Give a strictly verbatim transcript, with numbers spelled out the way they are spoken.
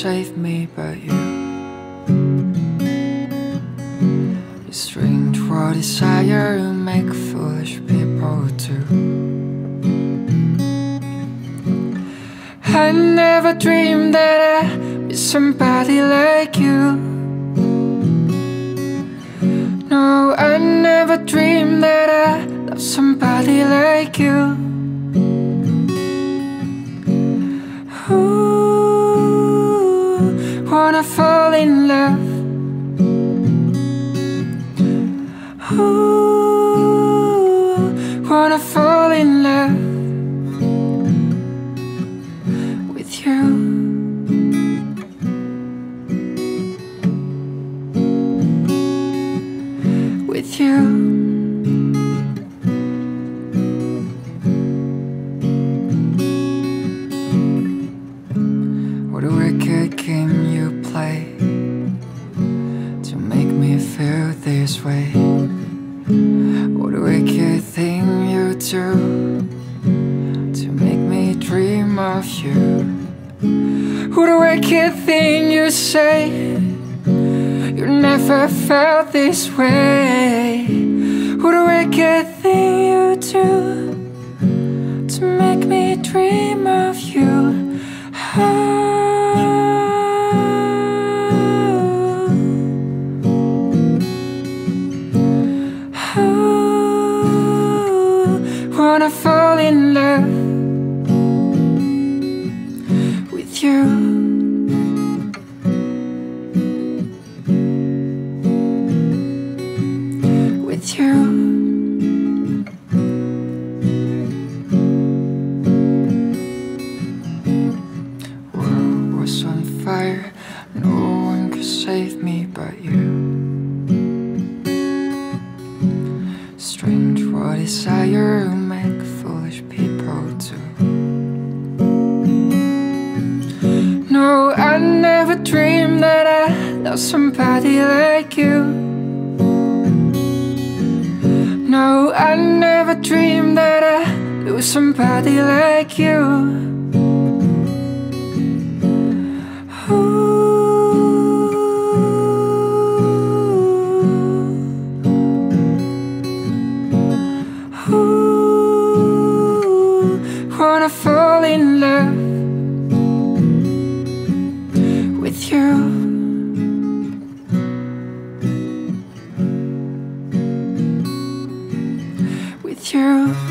shape me but you. You string toward desire and make foolish people too. I never dreamed that I'd be somebody like you. No, I never dreamed that I'd love somebody like you. Wanna fall in love. Ooh, wanna fall in love with you. With you. What a wicked game you play to make me feel this way. What a wicked thing you do to make me dream of you. What a wicked thing you say. You never felt this way. What a wicked thing you do to make me dream of you. I wanna fall in love with you. With you. World was on fire, no one could save me but you. Strange what desire will make foolish people do. No, I never dreamed that I love somebody like you. No, I never dreamed that I lose somebody like you. Ooh. Wanna fall in love with you. With you.